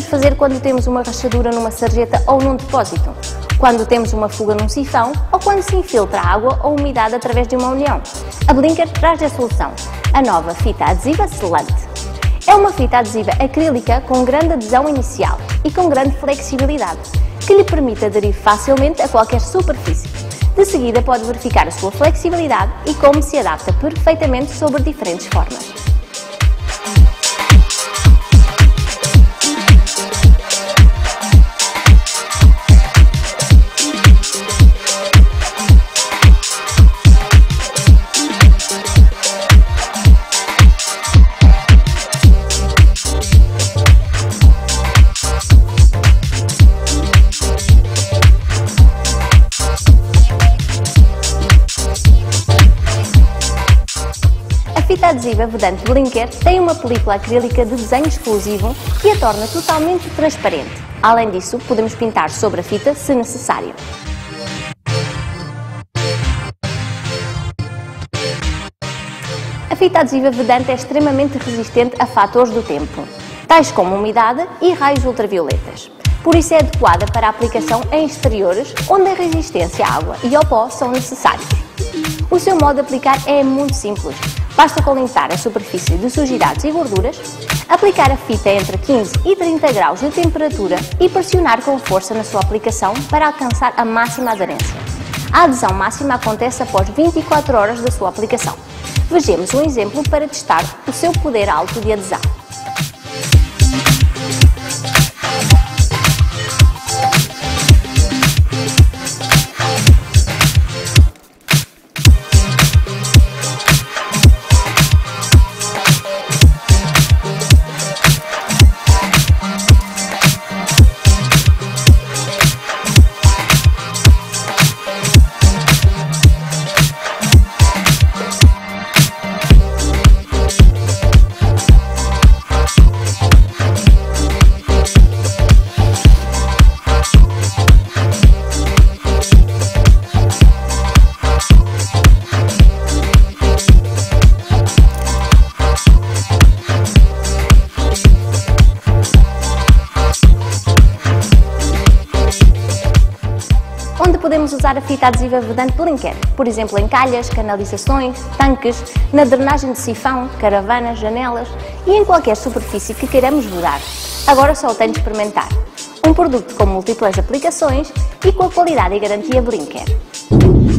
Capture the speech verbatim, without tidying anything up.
podemos fazer quando temos uma rachadura numa sarjeta ou num depósito, quando temos uma fuga num sifão ou quando se infiltra água ou umidade através de uma união. A Blinker traz a solução, a nova fita adesiva selante. É uma fita adesiva acrílica com grande adesão inicial e com grande flexibilidade, que lhe permite aderir facilmente a qualquer superfície. De seguida pode verificar a sua flexibilidade e como se adapta perfeitamente sobre diferentes formas. A fita adesiva vedante Blinker tem uma película acrílica de desenho exclusivo que a torna totalmente transparente. Além disso, podemos pintar sobre a fita se necessário. A fita adesiva vedante é extremamente resistente a fatores do tempo, tais como umidade e raios ultravioletas. Por isso é adequada para a aplicação em exteriores, onde a resistência à água e ao pó são necessários. O seu modo de aplicar é muito simples. Basta com limpar a superfície de sujidades e gorduras, aplicar a fita entre quinze e trinta graus de temperatura e pressionar com força na sua aplicação para alcançar a máxima aderência. A adesão máxima acontece após vinte e quatro horas da sua aplicação. Vejamos um exemplo para testar o seu poder alto de adesão. Onde podemos usar a fita adesiva vedante Blinker, por exemplo em calhas, canalizações, tanques, na drenagem de sifão, caravanas, janelas e em qualquer superfície que queiramos vedar. Agora só o tem de experimentar. Um produto com múltiplas aplicações e com a qualidade e garantia Blinker.